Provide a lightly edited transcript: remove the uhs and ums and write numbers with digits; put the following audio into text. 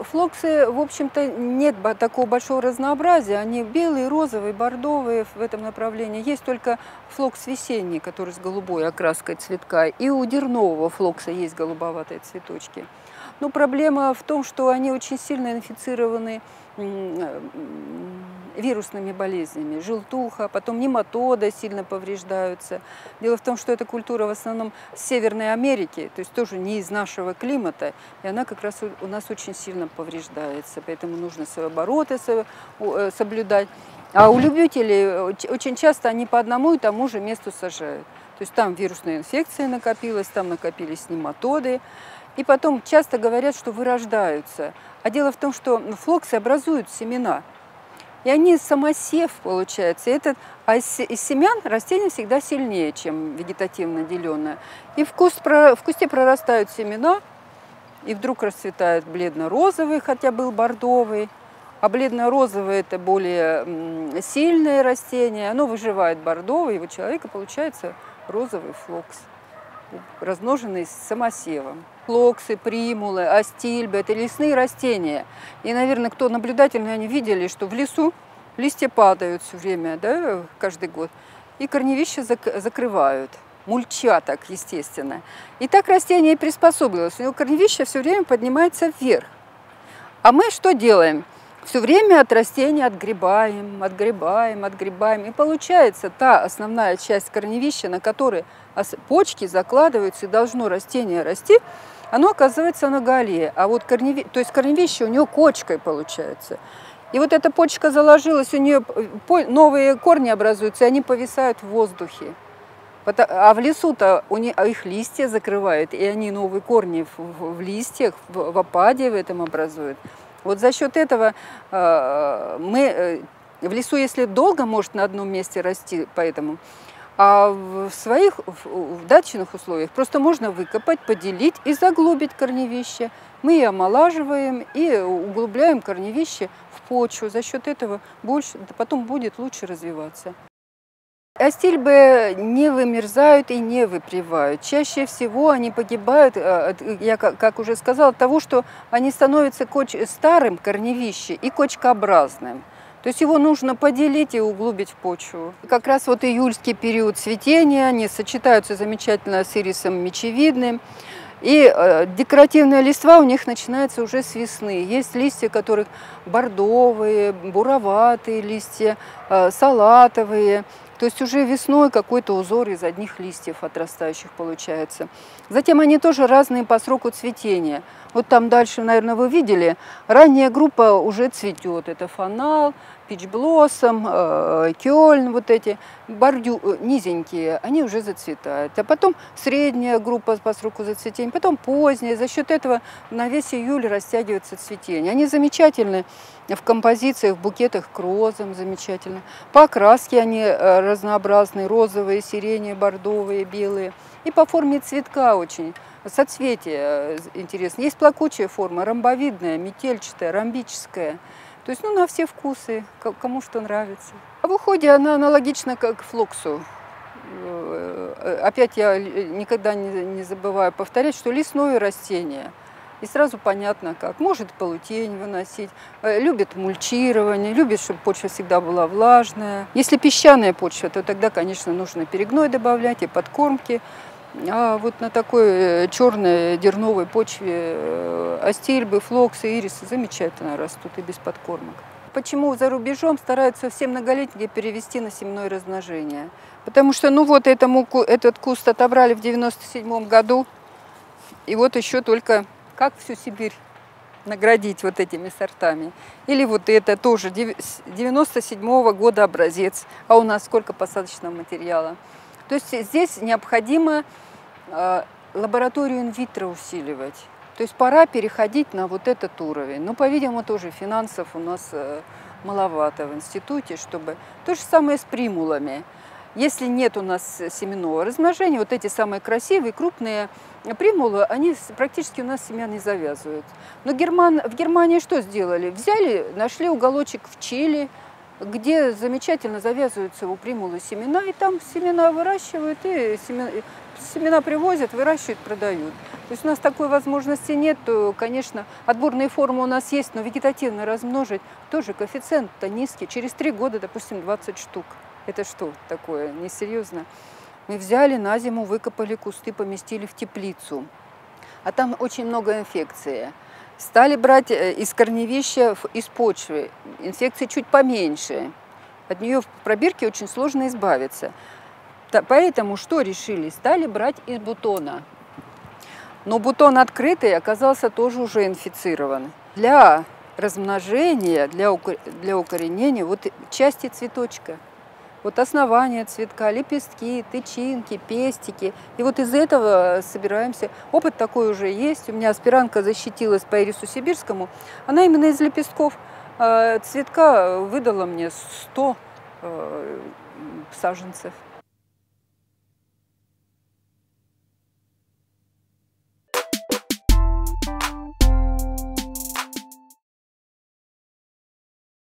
Флоксы, в общем-то, нет такого большого разнообразия. Они белые, розовые, бордовые в этом направлении. Есть только флокс весенний, который с голубой окраской цветка. И у дернового флокса есть голубоватые цветочки. Но проблема в том, что они очень сильно инфицированы вирусными болезнями. Желтуха, потом нематода сильно повреждаются. Дело в том, что эта культура в основном с Северной Америки, то есть тоже не из нашего климата, и она как раз у нас очень сильно повреждается, поэтому нужно свои обороты соблюдать. А у любителей очень часто они по одному и тому же месту сажают. То есть там вирусная инфекция накопилась, там накопились нематоды. И потом часто говорят, что вырождаются. А дело в том, что флоксы образуют семена. И они самосев, получается. Из семян растение всегда сильнее, чем вегетативно деленное. И в кусте прорастают семена, и вдруг расцветает бледно-розовый, хотя был бордовый. А бледно-розовый – это более сильное растение. Оно выживает бордовый, и у человека получается розовый флокс, размноженный самосевом. Флоксы, примулы, астильба – это лесные растения. И, наверное, кто наблюдательный, они видели, что в лесу листья падают все время, да, каждый год, и корневища закрывают, мульча так, естественно. И так растение приспособилось, у него корневище все время поднимается вверх. А мы что делаем? Все время от растения отгребаем, отгребаем, отгребаем. И получается та основная часть корневища, на которой почки закладываются и должно растение расти, оно оказывается на гале. А вот корневище у нее кочкой получается. И вот эта почка заложилась, у нее новые корни образуются, и они повисают в воздухе. А в лесу-то их листья закрывают, и они новые корни в листьях, в опаде в этом образуют. Вот за счет этого мы в лесу, если долго, может на одном месте расти, поэтому, а в своих в дачных условиях просто можно выкопать, поделить и заглубить корневище. Мы и омолаживаем, и углубляем корневище в почву. За счет этого потом будет лучше развиваться. Астильбы не вымерзают и не выпревают. Чаще всего они погибают, я как уже сказала, от того, что они становятся старым корневище и кочкообразным. То есть его нужно поделить и углубить в почву. Как раз вот июльский период цветения, они сочетаются замечательно с ирисом мечевидным. И декоративная листва у них начинается уже с весны. Есть листья, которых бордовые, буроватые листья, салатовые. То есть уже весной какой-то узор из одних листьев отрастающих получается. Затем они тоже разные по сроку цветения. Вот там дальше, наверное, вы видели, ранняя группа уже цветет. Это фанал, пичблоссом, кёльн, вот эти низенькие, они уже зацветают. А потом средняя группа по сроку зацветения, потом поздняя. За счет этого на весь июль растягивается цветение. Они замечательны в композициях, в букетах к розам, замечательно. По окраске они разнообразные, розовые, сиреневые, бордовые, белые. И по форме цветка очень, соцветие интересно. Есть плакучая форма, ромбовидная, метельчатая, ромбическая. То есть, ну, на все вкусы, кому что нравится. А в уходе она аналогична как флоксу. Опять я никогда не забываю повторять, что лесное растение. И сразу понятно как. Может полутень выносить, любит мульчирование, любит, чтобы почва всегда была влажная. Если песчаная почва, то тогда, конечно, нужно перегной добавлять и подкормки. А вот на такой черной дерновой почве астильбы, флоксы, ирисы замечательно растут и без подкормок. Почему за рубежом стараются все многолетние перевести на семенное размножение? Потому что, ну вот, этот куст отобрали в 1997 году, и вот еще только... Как всю Сибирь наградить вот этими сортами? Или вот это тоже 97-го года образец, а у нас сколько посадочного материала? То есть здесь необходимо лабораторию инвитро усиливать. То есть пора переходить на вот этот уровень. Но, по-видимому, тоже финансов у нас маловато в институте, чтобы... То же самое с примулами. Если нет у нас семенного размножения, вот эти самые красивые, крупные примулы, они практически у нас семян не завязывают. Но в Германии что сделали? Взяли, нашли уголочек в Чили, где замечательно завязываются у примулы семена, и там семена выращивают, и семена привозят, выращивают, продают. То есть у нас такой возможности нет. Конечно, отборные формы у нас есть, но вегетативно размножить тоже коэффициент-то низкий. Через 3 года, допустим, 20 штук. Это что такое? Несерьезно. Мы взяли на зиму, выкопали кусты, поместили в теплицу. А там очень много инфекции. Стали брать из корневища, из почвы. Инфекции чуть поменьше. От нее в пробирке очень сложно избавиться. Поэтому что решили? Стали брать из бутона. Но бутон открытый оказался тоже уже инфицирован. Для размножения, для укоренения вот части цветочка. Вот основание цветка, лепестки, тычинки, пестики. И вот из этого собираемся. Опыт такой уже есть. У меня аспирантка защитилась по ирису сибирскому. Она именно из лепестков цветка выдала мне 100 саженцев.